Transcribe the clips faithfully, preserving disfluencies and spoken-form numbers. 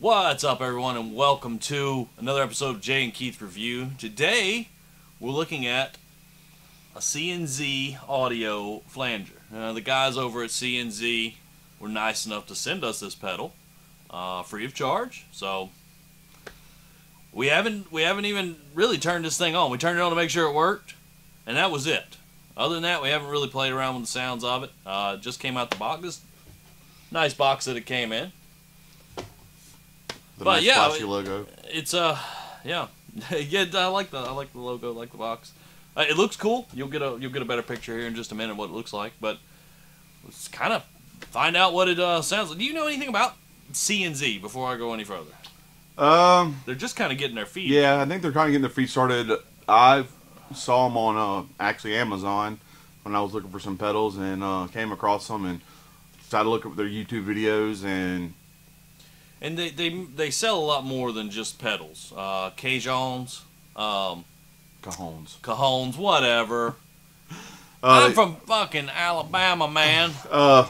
What's up, everyone, and welcome to another episode of Jay and Keith Review. Today, we're looking at a C N Z Audio flanger. Uh, the guys over at C N Z were nice enough to send us this pedal uh, free of charge. So we haven't we haven't even really turned this thing on. We turned it on to make sure it worked, and that was it. Other than that, we haven't really played around with the sounds of it. Uh, it just came out the box. This nice box that it came in. The but nice yeah, flashy it, logo. It's uh, yeah, yeah. I like the I like the logo, I like the box. Uh, it looks cool. You'll get a you'll get a better picture here in just a minute of what it looks like. But let's kind of find out what it uh, sounds like. Do you know anything about C N Z before I go any further? Um, they're just kind of getting their feet. Yeah, I think they're kind of getting their feet started. I saw them on uh, actually Amazon when I was looking for some pedals and uh, came across them and tried to look up their YouTube videos and. And they, they they sell a lot more than just pedals. Uh, caissons, um, cajones, cajones, whatever. Uh, I'm from fucking Alabama, man. Uh,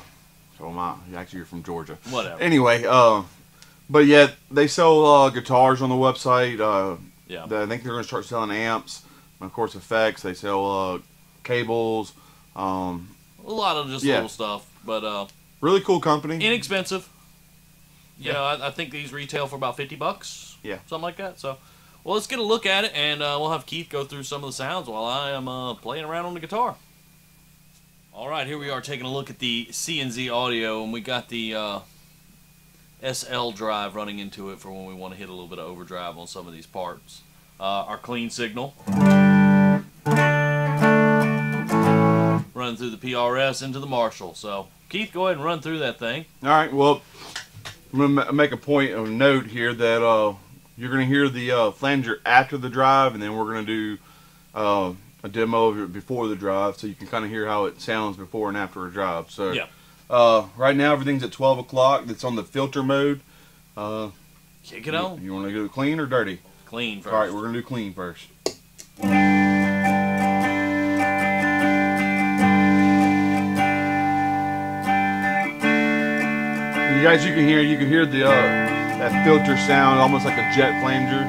so am I. Actually, you're from Georgia. Whatever. Anyway, uh, but yet they sell uh, guitars on the website. Uh, yeah. The, I think they're going to start selling amps, and of course effects. They sell uh, cables. Um, a lot of just yeah. little stuff, but uh, really cool company. Inexpensive. You know, I, I think these retail for about fifty bucks. Yeah. Something like that. So, well, let's get a look at it, and uh, we'll have Keith go through some of the sounds while I am uh, playing around on the guitar. All right, here we are taking a look at the C N Z Audio, and we got the uh, S L Drive running into it for when we want to hit a little bit of overdrive on some of these parts. Uh, our clean signal. Running through the P R S into the Marshall. So, Keith, go ahead and run through that thing. All right, well... I'm going to make a point of note here that uh, you're going to hear the uh, flanger after the drive, and then we're going to do uh, a demo of it before the drive, so you can kind of hear how it sounds before and after a drive. So yeah. uh, right now everything's at twelve o'clock. It's on the filter mode. Uh, Kick it on. You, you want to go clean or dirty? Clean first. All right, we're going to do clean first. You guys, you can hear you can hear the uh, that filter sound, almost like a jet flanger.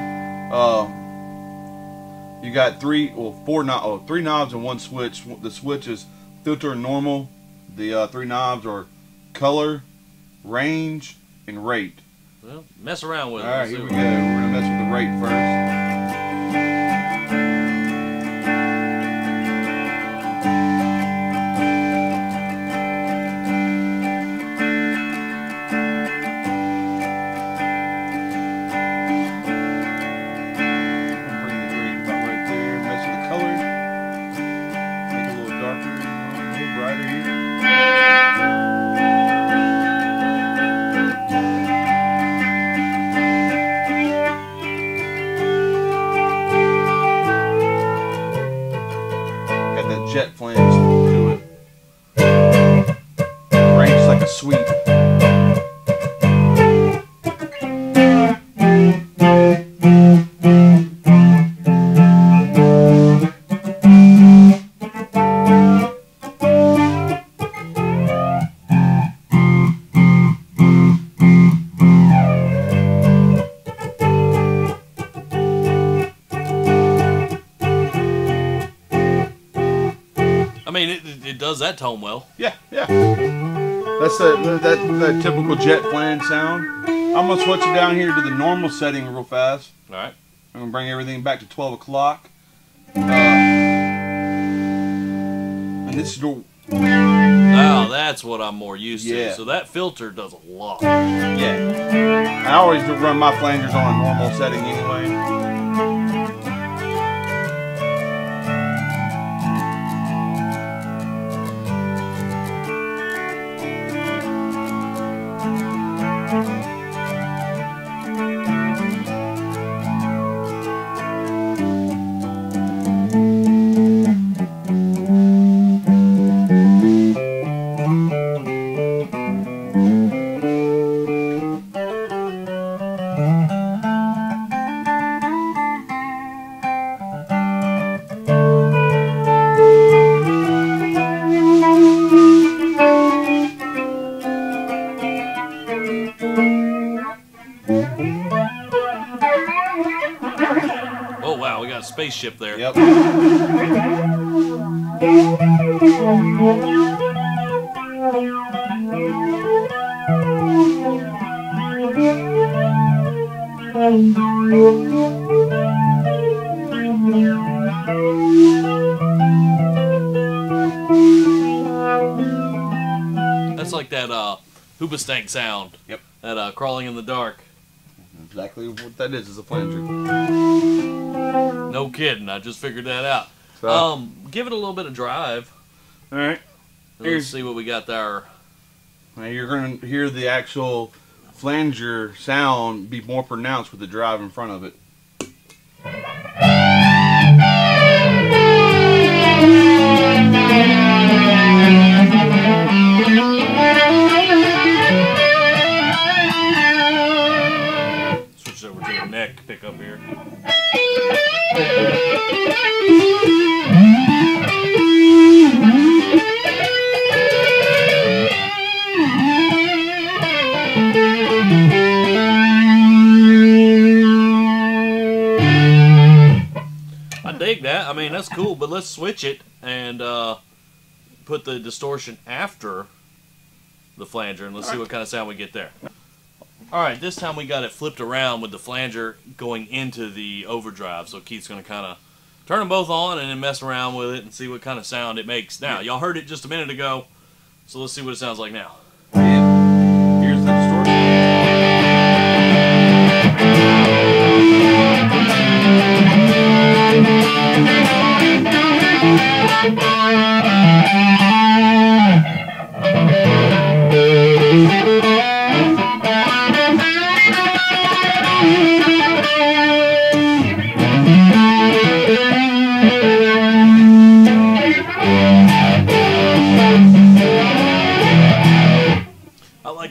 Uh, you got three or well, four no oh, three knobs and one switch. The switch is filter and normal. The uh, three knobs are color, range, and rate. Well, mess around with it. All right, here we go. We're gonna mess with the rate first. Jet flange to it. Range is like a sweep. I mean, it, it does that tone well. Yeah, yeah. That's that, that, that typical jet flange sound. I'm going to switch it down here to the normal setting real fast. All right. I'm going to bring everything back to twelve o'clock. Uh, and this is the... Oh, that's what I'm more used yeah. to. So that filter does a lot. Yeah. I always run my flangers on a normal setting anyway. spaceship there. Yep. That's like that uh, Hoobastank sound. Yep. That uh, crawling in the dark. Exactly what that is, is a flanger. No kidding, I just figured that out. So, um, give it a little bit of drive. Alright. Let's see what we got there. Now you're going to hear the actual flanger sound be more pronounced with the drive in front of it. Pick up here. I dig that. I mean, that's cool, but let's switch it and uh, put the distortion after the flanger and let's see what kind of sound we get there. Alright, this time we got it flipped around with the flanger going into the overdrive, so Keith's going to kind of turn them both on and then mess around with it and see what kind of sound it makes. Now, y'all heard it just a minute ago, so let's see what it sounds like now. And here's the distortion.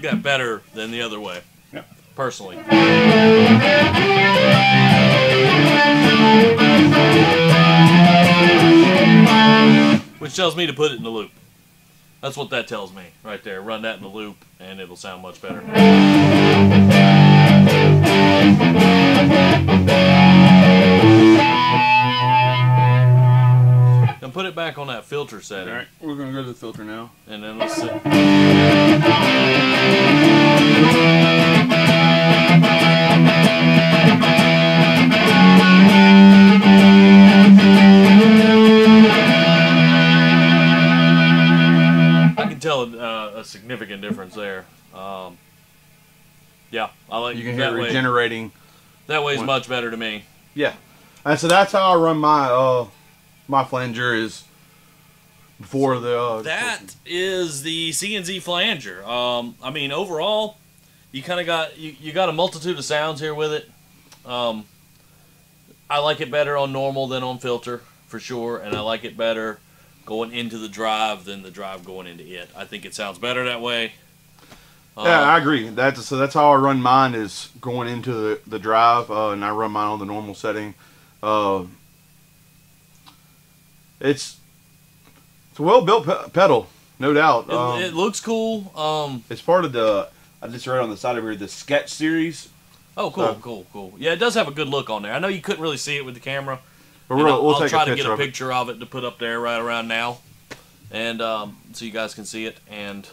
That better than the other way, yeah. Personally. Which tells me to put it in the loop. That's what that tells me right there. Run that in the loop and it'll sound much better. Then put it back on that filter setting. Alright, we're going to go to the filter now. And then let's see. I can tell uh, a significant difference there. Um, yeah, I like you can hear it regenerating. That way is much better to me. Yeah, and so that's how I run my uh, my flanger is. For the uh, that is the C N Z flanger. Um, I mean, overall, you kind of got you, you got a multitude of sounds here with it. Um, I like it better on normal than on filter for sure, and I like it better going into the drive than the drive going into it. I think it sounds better that way. Um, yeah, I agree. That's so. That's how I run mine is going into the the drive, uh, and I run mine on the normal setting. Uh, it's It's a well-built pe pedal, no doubt. It, um, it looks cool. Um, it's part of the, I just read on the side over here, the Sketch series. Oh, cool, so, cool, cool. Yeah, it does have a good look on there. I know you couldn't really see it with the camera. But we'll, I'll, we'll I'll take try a to get a picture of it. of it to put up there right around now, and um, so you guys can see it. And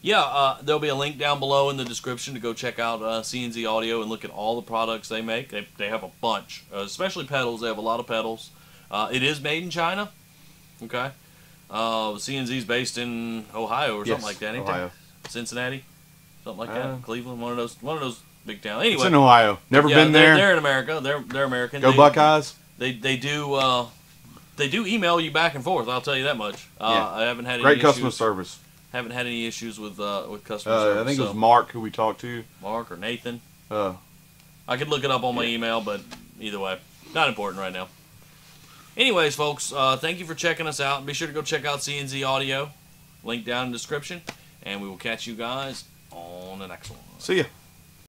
yeah, uh, there'll be a link down below in the description to go check out uh, C N Z Audio and look at all the products they make. They, they have a bunch, uh, especially pedals. They have a lot of pedals. Uh, it is made in China. Okay. Uh, C N Z's based in Ohio or yes, something like that. Ain't Ohio. That? Cincinnati, something like that. Uh, Cleveland, one of those, one of those big towns. Anyway, it's in Ohio. Never yeah, been there. They're, they're in America. They're they're American. Go they, Buckeyes. They they do uh, they do email you back and forth. I'll tell you that much. Uh, yeah. I haven't had great any customer issues, service. Haven't had any issues with uh, with customer uh, service. I think so. It was Mark who we talked to. Mark or Nathan. Uh, I could look it up on my yeah. email, but either way, not important right now. Anyways, folks, uh, thank you for checking us out. Be sure to go check out C N Z Audio. Link down in the description. And we will catch you guys on the next one. See ya.